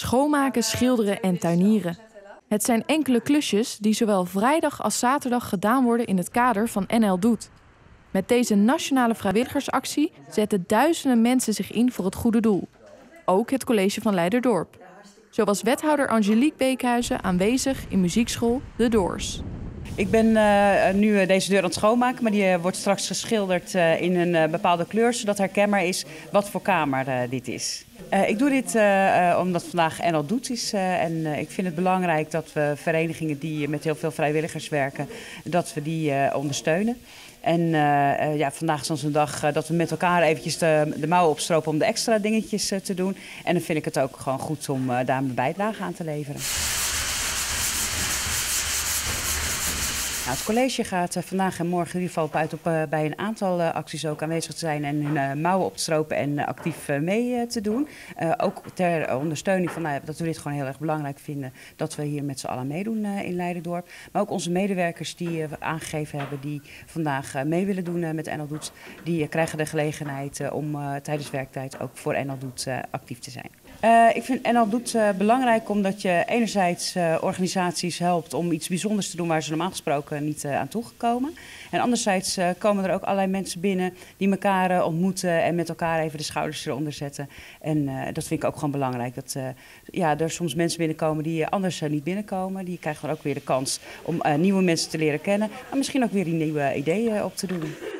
schoonmaken, schilderen en tuinieren. Het zijn enkele klusjes die zowel vrijdag als zaterdag gedaan worden in het kader van NL Doet. Met deze nationale vrijwilligersactie zetten duizenden mensen zich in voor het goede doel. Ook het college van Leiderdorp. Zo was wethouder Angelique Beekhuizen aanwezig in muziekschool The Doors. Ik ben nu deze deur aan het schoonmaken, maar die wordt straks geschilderd in een bepaalde kleur, zodat herkenbaar is wat voor kamer dit is. Ik doe dit omdat vandaag NL Doet is en ik vind het belangrijk dat we verenigingen die met heel veel vrijwilligers werken, dat we die ondersteunen. En ja, vandaag is dan zo'n dag dat we met elkaar eventjes de mouwen opstropen om de extra dingetjes te doen. En dan vind ik het ook gewoon goed om daar mijn bijdrage aan te leveren. Nou, het college gaat vandaag en morgen in ieder geval uit op bij een aantal acties ook aanwezig te zijn en hun mouwen op te stropen en actief mee te doen. Ook ter ondersteuning van dat we dit gewoon heel erg belangrijk vinden dat we hier met z'n allen meedoen in Leiderdorp. Maar ook onze medewerkers die aangegeven hebben die vandaag mee willen doen met NL Doet, die krijgen de gelegenheid om tijdens werktijd ook voor NL Doet actief te zijn. Ik vind NL Doet belangrijk omdat je enerzijds organisaties helpt om iets bijzonders te doen waar ze normaal gesproken niet aan toegekomen. En anderzijds komen er ook allerlei mensen binnen die elkaar ontmoeten en met elkaar even de schouders eronder zetten. En dat vind ik ook gewoon belangrijk. Dat ja, er soms mensen binnenkomen die anders niet binnenkomen. Die krijgen dan ook weer de kans om nieuwe mensen te leren kennen. En misschien ook weer die nieuwe ideeën op te doen.